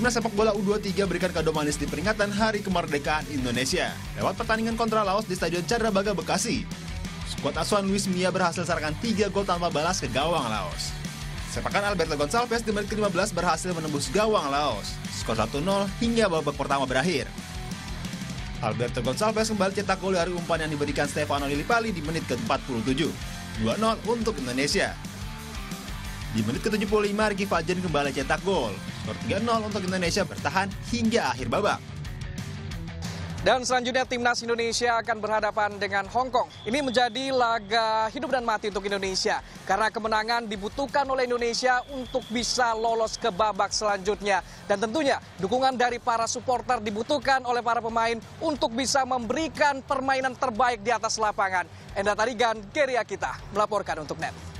Timnas sepak bola U23 berikan kado manis di peringatan Hari Kemerdekaan Indonesia lewat pertandingan kontra Laos di Stadion Candra Baga, Bekasi. Skuad asuhan Luis Milla berhasil sarangkan 3 gol tanpa balas ke gawang Laos. Sepakan Alberto Gonsalves di menit ke-15 berhasil menembus gawang Laos. Skor 1-0 hingga babak pertama berakhir. Alberto Gonsalves kembali cetak gol dari umpan yang diberikan Stefano Lilipali di menit ke-47. 2-0 untuk Indonesia. Di menit ke-75, Rizky Fajrin kembali cetak gol. Skor 3-0 untuk Indonesia bertahan hingga akhir babak. Dan selanjutnya Timnas Indonesia akan berhadapan dengan Hong Kong. Ini menjadi laga hidup dan mati untuk Indonesia. Karena kemenangan dibutuhkan oleh Indonesia untuk bisa lolos ke babak selanjutnya. Dan tentunya dukungan dari para supporter dibutuhkan oleh para pemain untuk bisa memberikan permainan terbaik di atas lapangan. Enda Tarigan, Geria Kita melaporkan untuk NET.